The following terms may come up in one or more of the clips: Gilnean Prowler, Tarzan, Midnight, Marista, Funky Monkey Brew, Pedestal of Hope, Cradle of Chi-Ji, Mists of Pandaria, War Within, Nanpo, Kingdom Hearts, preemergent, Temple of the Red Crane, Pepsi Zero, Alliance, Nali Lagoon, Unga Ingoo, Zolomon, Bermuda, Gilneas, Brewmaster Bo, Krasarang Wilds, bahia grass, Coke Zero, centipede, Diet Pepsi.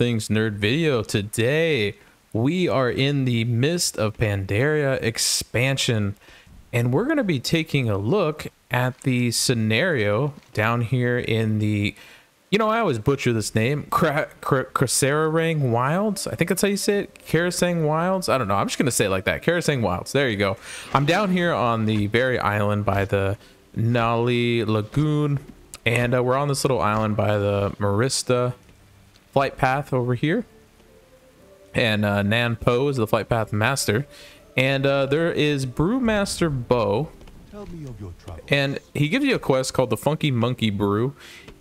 Things Nerd video. Today we are in the Mists of Pandaria expansion, and we're going to be taking a look at the scenario down here in the, you know, I always butcher this name, Krasarang Wilds. I think that's how you say it. Krasarang Wilds. I don't know. I'm just going to say it like that. Krasarang Wilds. There you go. I'm down here on the very island by the Nali Lagoon, and we're on this little island by the Marista flight path over here. And Nanpo is the flight path master. And there is Brewmaster Bo. Tell me of your troubles. And he gives you a quest called the Funky Monkey Brew.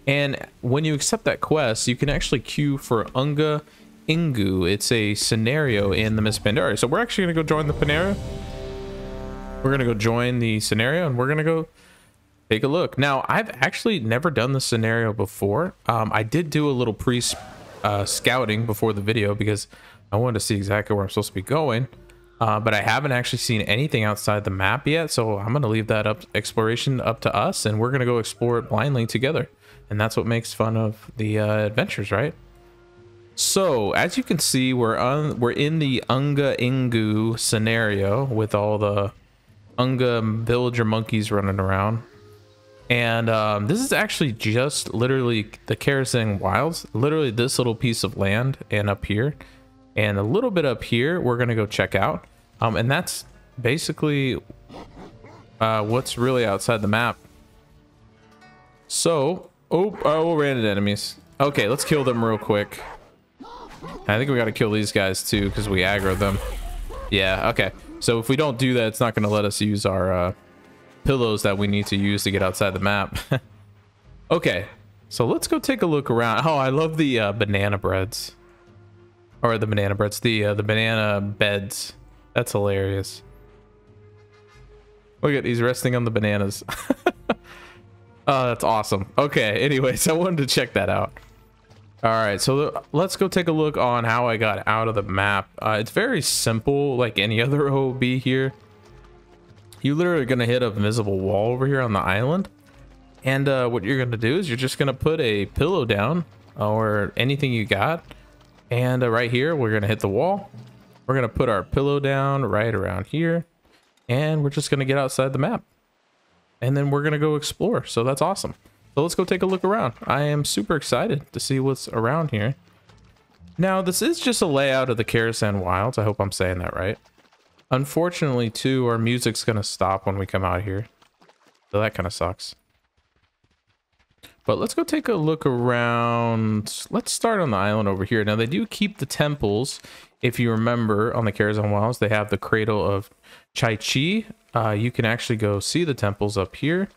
And when you accept that quest, you can actually queue for Unga Ingoo. It's a scenario in the Mists of Pandaria. So we're actually going to go join the Pandaria. We're going to go join the scenario, and we're going to go take a look. Now, I've actually never done the scenario before. I did do a little pre-scouting before the video because I wanted to see exactly where I'm supposed to be going. But I haven't actually seen anything outside the map yet, so I'm going to leave that exploration up to us, and we're going to go explore it blindly together. And that's what makes fun of the adventures, right? So, as you can see, we're in the Unga Ingoo scenario with all the Unga villager monkeys running around. And this is actually just literally the Krasarang Wilds, literally this little piece of land and up here. And a little bit up here, we're going to go check out. And that's basically what's really outside the map. So... Oh, we're into enemies. Okay, let's kill them real quick. I think we got to kill these guys too because we aggro them. Yeah, okay. So if we don't do that, it's not going to let us use our pillows that we need to use to get outside the map. Okay, so let's go take a look around. Oh, I love the banana breads. Or the banana breads, the banana beds. That's hilarious. Look at, he's resting on the bananas. Oh, that's awesome. Okay, anyways, I wanted to check that out. All right, so let's go take a look on how I got out of the map. It's very simple, like any other OB here. You literally are going to hit an invisible wall over here on the island. And what you're going to do is you're just going to put a pillow down or anything you got. And right here, we're going to hit the wall. We're going to put our pillow down right around here. And we're just going to get outside the map. And then we're going to go explore. So that's awesome. So let's go take a look around. I am super excited to see what's around here. Now, this is just a layout of the Krasarang Wilds. I hope I'm saying that right. Unfortunately, too, our music's going to stop when we come out here. So that kind of sucks. But let's go take a look around. Let's start on the island over here. Now, they do keep the temples. If you remember, on the Krasarang Wilds, they have the Cradle of Chi-Ji. You can actually go see the temples up here.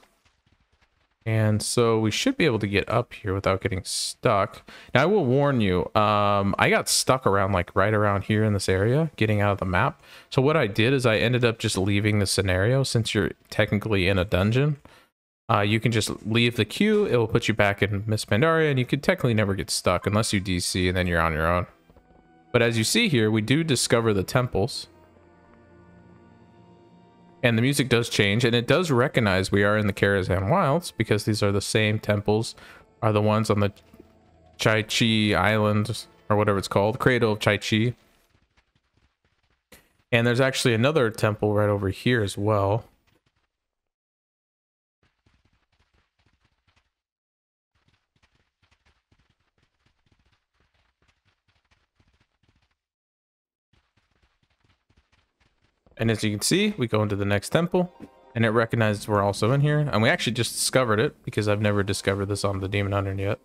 And so we should be able to get up here without getting stuck. Now, I will warn you, I got stuck around, like, right around here in this area, getting out of the map. So what I did is I ended up just leaving the scenario. Since you're technically in a dungeon, you can just leave the queue. It will put you back in Mists of Pandaria, and you could technically never get stuck unless you DC, and then you're on your own. But as you see here, we do discover the temples. And the music does change, and it does recognize we are in the Krasarang Wilds because these are the same temples, are the ones on the Chi-Ji Island, or whatever it's called, Cradle of Chi-Ji. And there's actually another temple right over here as well. And as you can see, we go into the next temple, and it recognizes we're also in here. And we actually just discovered it, because I've never discovered this on the Demon Hunter yet.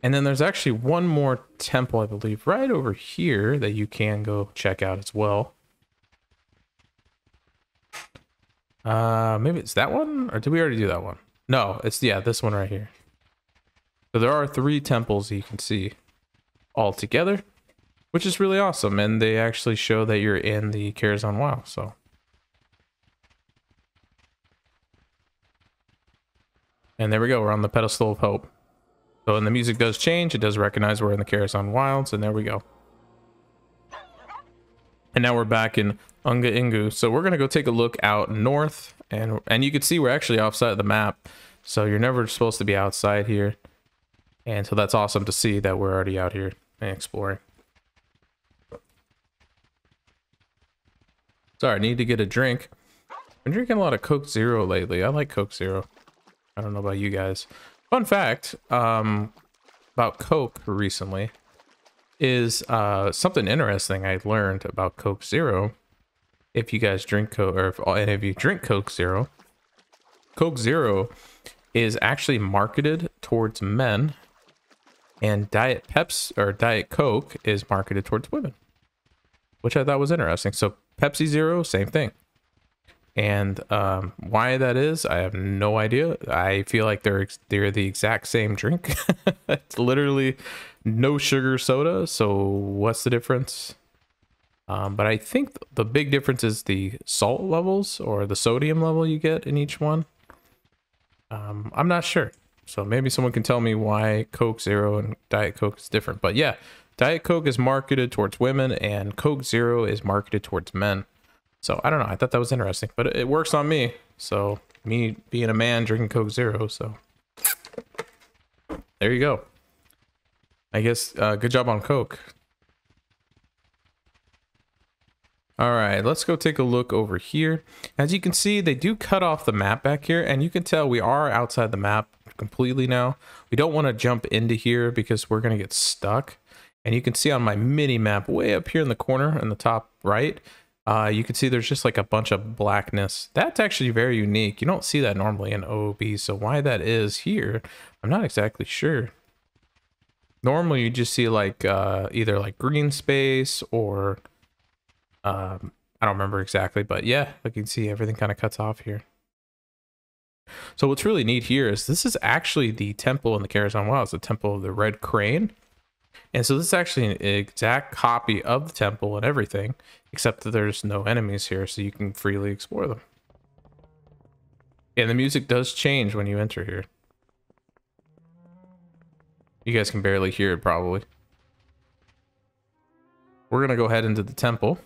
And then there's actually one more temple, I believe, right over here that you can go check out as well. Maybe it's that one? Or did we already do that one? No, it's, yeah, this one right here. So there are three temples you can see all together, which is really awesome, and they actually show that you're in the Krasarang Wilds, so. And there we go, we're on the Pedestal of Hope. So when the music does change, it does recognize we're in the Krasarang Wilds, and there we go. And now we're back in Unga Ingoo, so we're going to go take a look out north, and you can see we're actually outside of the map, so you're never supposed to be outside here. And so that's awesome to see that we're already out here and exploring. Sorry, I need to get a drink. I've been drinking a lot of Coke Zero lately. I like Coke Zero. I don't know about you guys. Fun fact about Coke recently is something interesting I learned about Coke Zero. If you guys drink Coke, or if any of you drink Coke Zero is actually marketed towards men, and Diet Pepsi or Diet Coke is marketed towards women, which I thought was interesting. So Pepsi Zero, same thing. And why that is, I have no idea. I feel like they're the exact same drink. It's literally no sugar soda. So what's the difference? But I think the big difference is the salt levels or the sodium level you get in each one. I'm not sure. So maybe someone can tell me why Coke Zero and Diet Coke is different. But yeah, Diet Coke is marketed towards women and Coke Zero is marketed towards men. So I don't know. I thought that was interesting, but it works on me. So me being a man drinking Coke Zero. So there you go. I guess good job on Coke. All right, let's go take a look over here. As you can see, they do cut off the map back here, and you can tell we are outside the map completely now. We don't want to jump into here because we're going to get stuck. And you can see on my mini map way up here in the corner in the top right, you can see there's just like a bunch of blackness. That's actually very unique. You don't see that normally in OOB, so why that is here, I'm not exactly sure. Normally you just see like either like green space or I don't remember exactly, but yeah, like you can see everything kind of cuts off here. So what's really neat here is this is actually the temple in the Krasarang Wilds, the Temple of the Red Crane. And so this is actually an exact copy of the temple and everything, except that there's no enemies here, so you can freely explore them. And the music does change when you enter here. You guys can barely hear it probably. We're going to go head into the temple.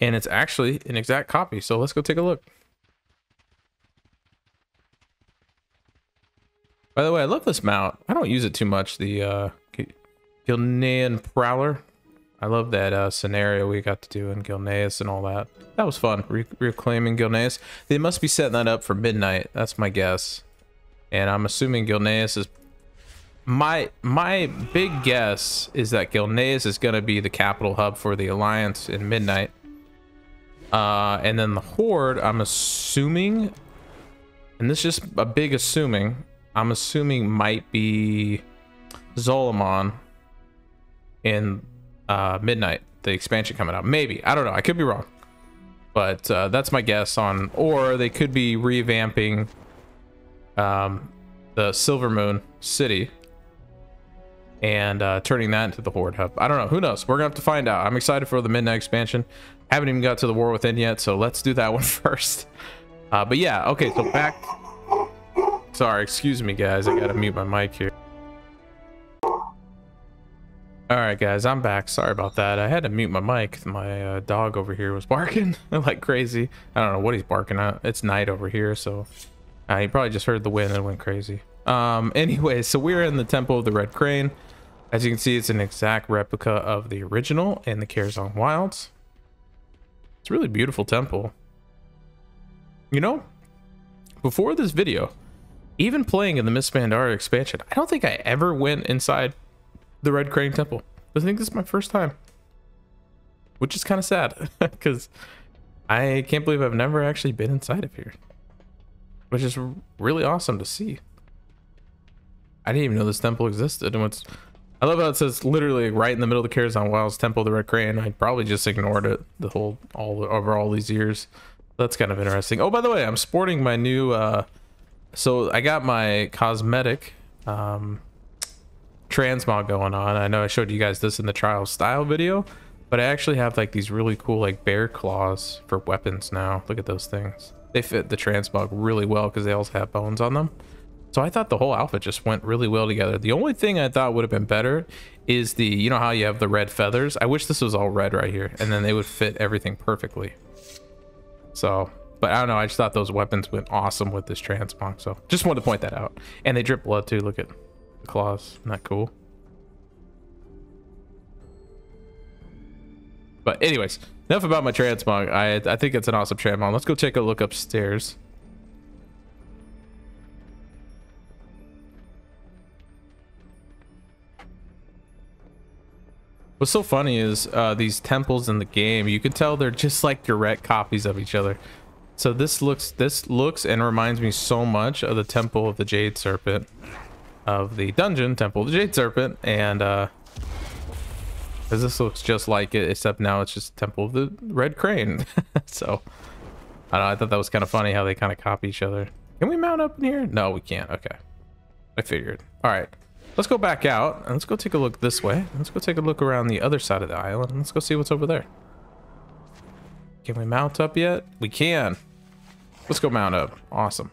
And it's actually an exact copy, so let's go take a look. By the way, I love this mount. I don't use it too much, the Gilnean Prowler. I love that scenario we got to do in Gilneas and all that. That was fun, reclaiming Gilneas. They must be setting that up for Midnight, that's my guess. And I'm assuming Gilneas is... My big guess is that Gilneas is going to be the capital hub for the Alliance in Midnight. And then the Horde, I'm assuming, and this is just a big assuming, I'm assuming might be Zolomon in Midnight, the expansion coming out. Maybe, I don't know, I could be wrong. But that's my guess on, or they could be revamping the Silvermoon City and turning that into the Horde hub. I don't know, who knows? We're gonna have to find out. I'm excited for the Midnight expansion. Haven't even got to the War Within yet, so let's do that one first. But yeah, okay, so back... Sorry, excuse me guys, I gotta mute my mic here. Alright guys, I'm back. Sorry about that. I had to mute my mic. My dog over here was barking like crazy. I don't know what he's barking at. It's night over here, so... he probably just heard the wind and went crazy. Anyway, so we're in the Temple of the Red Crane. As you can see, it's an exact replica of the original in the Krasarang Wilds. It's a really beautiful temple. You know, before this video, even playing in the Mists of Pandaria expansion, I don't think I ever went inside the Red Crane Temple. I think this is my first time, which is kind of sad because I can't believe I've never actually been inside of here, which is really awesome to see. I didn't even know this temple existed. And what's I love how it says literally right in the middle of the Krasarang Wilds, Temple of the Red Crane. I probably just ignored it the whole over all these years. That's kind of interesting. Oh, by the way, I'm sporting my new so I got my cosmetic transmog going on. I know I showed you guys this in the trial style video, but I actually have like these really cool like bear claws for weapons now. Look at those things. They fit the transmog really well because they also have bones on them. So I thought the whole outfit just went really well together. The only thing I thought would have been better is the, you know how you have the red feathers? I wish this was all red right here, and then they would fit everything perfectly. So, but I don't know, I just thought those weapons went awesome with this transmog. So just wanted to point that out. And they drip blood too, look at. the claws. Isn't that cool? But anyways, enough about my transmog. I think it's an awesome transmog. Let's go take a look upstairs. What's so funny is these temples in the game, you can tell they're just like direct copies of each other. So this looks and reminds me so much of the Temple of the Jade Serpent, of the dungeon Temple of the Jade Serpent, and because this looks just like it, except now it's just Temple of the Red Crane. So I don't know, I thought that was kind of funny how they kind of copy each other. Can we mount up in here? No, we can't. Okay, I figured. All right. Let's go back out and let's go take a look this way. Let's go take a look around the other side of the island. Let's go see what's over there. Can we mount up yet? We can. Let's go mount up. Awesome.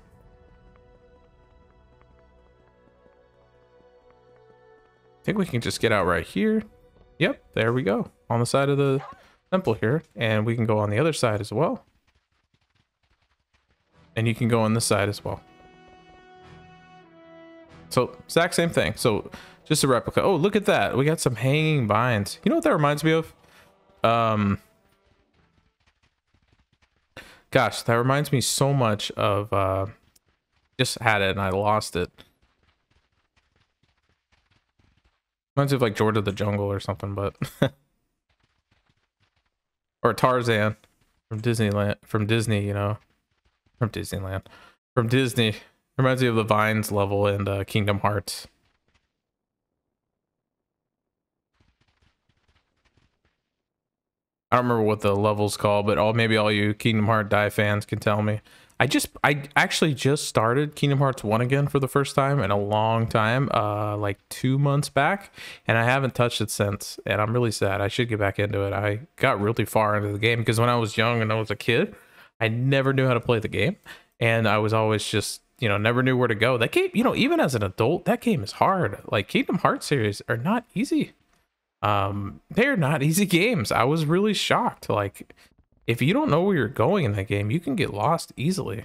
I think we can just get out right here. Yep, there we go. On the side of the temple here. And we can go on the other side as well. And you can go on this side as well. So exact same thing. So just a replica. Oh, look at that. We got some hanging vines. You know what that reminds me of? Gosh, that reminds me so much of, just had it and I lost it. Reminds me of like George of the Jungle or something, but, or Tarzan from Disneyland, from Disney, you know, from Disneyland, from Disney. Reminds me of the Vines level in Kingdom Hearts. I don't remember what the level's called, but maybe all you Kingdom Hearts Die fans can tell me. I actually just started Kingdom Hearts 1 again for the first time in a long time, like 2 months back, and I haven't touched it since, and I'm really sad. I should get back into it. I got really far into the game because when I was young and I was a kid, I never knew how to play the game, and I was always just, you know, never knew where to go. That game, you know, even as an adult, that game is hard. Like, Kingdom Hearts series are not easy. They're not easy games. I was really shocked. Like, if you don't know where you're going in that game, you can get lost easily.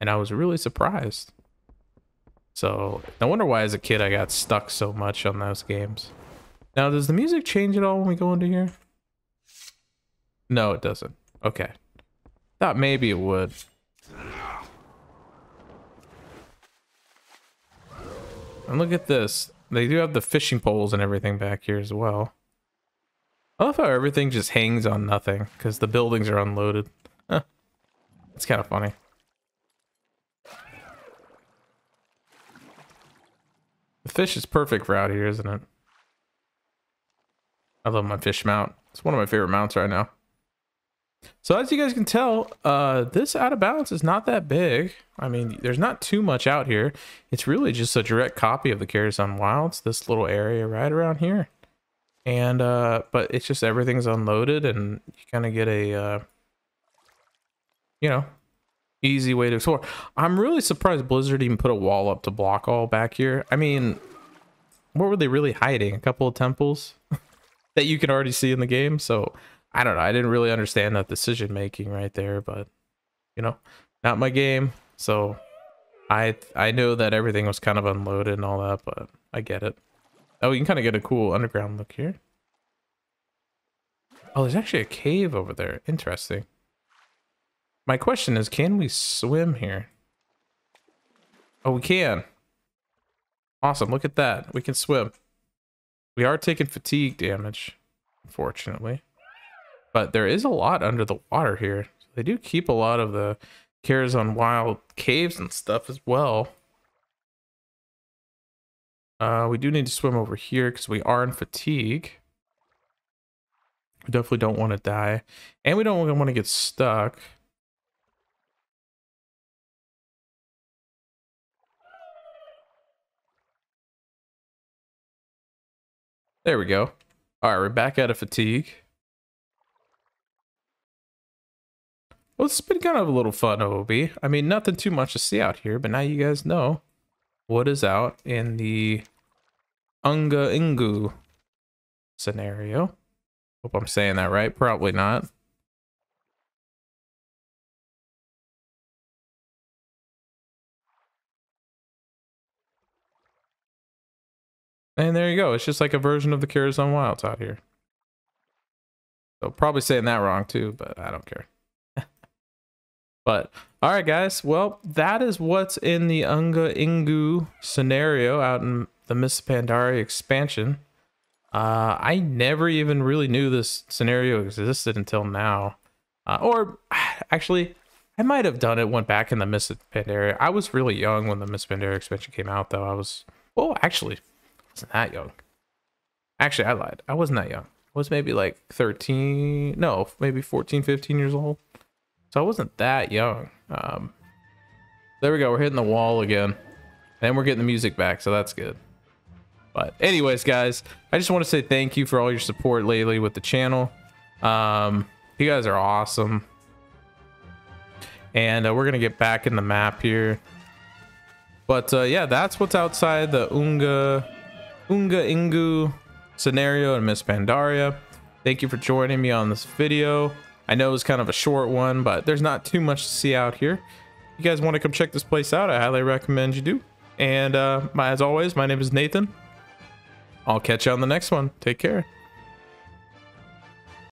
And I was really surprised. So, no wonder why as a kid I got stuck so much on those games. Now, does the music change at all when we go into here? No, it doesn't. Okay. Thought maybe it would. And look at this. They do have the fishing poles and everything back here as well. I love how everything just hangs on nothing because the buildings are unloaded. Huh. It's kind of funny. The fish is perfect for out here, isn't it? I love my fish mount. It's one of my favorite mounts right now. So as you guys can tell, this out of balance is not that big. I mean, there's not too much out here. It's really just a direct copy of the Krasarang Wilds, this little area right around here. And, but it's just everything's unloaded and you kind of get a, you know, easy way to explore. I'm really surprised Blizzard even put a wall up to block all back here. I mean, what were they really hiding? A couple of temples that you can already see in the game, so... I don't know. I didn't really understand that decision making right there, but you know, not my game. So I know that everything was kind of unloaded and all that, but I get it. Oh, you can kind of get a cool underground look here. Oh, there's actually a cave over there. Interesting. My question is, can we swim here? Oh, we can. Awesome. Look at that. We can swim. We are taking fatigue damage, unfortunately. But there is a lot under the water here. So they do keep a lot of the Krasarang Wild caves and stuff as well. We do need to swim over here because we are in fatigue. We definitely don't want to die. And we don't want to get stuck. There we go. All right, we're back out of fatigue. Well, it's been kind of a little fun, OB. I mean, nothing too much to see out here, but now you guys know what is out in the Unga Ingoo scenario. Hope I'm saying that right. Probably not. And there you go. It's just like a version of the Krasarang Wilds out here. So probably saying that wrong too, but I don't care. But all right, guys. Well, that is what's in the Unga Ingoo scenario out in the Mists of Pandaria expansion. I never even really knew this scenario existed until now. Or actually, I might have done it. Went back in the Mists of Pandaria. I was really young when the Mists of Pandaria expansion came out, though. I was actually wasn't that young. Actually, I lied. I wasn't that young. I was maybe like 13. No, maybe 14, 15 years old. So I wasn't that young. There we go. We're hitting the wall again. And we're getting the music back, so that's good. But anyways, guys, I just want to say thank you for all your support lately with the channel. You guys are awesome. And we're going to get back in the map here. But yeah, that's what's outside the Unga Ingoo scenario in Mists of Pandaria. Thank you for joining me on this video. I know it was kind of a short one, but there's not too much to see out here. If you guys want to come check this place out, I highly recommend you do. And as always, my name is Nathan. I'll catch you on the next one. Take care.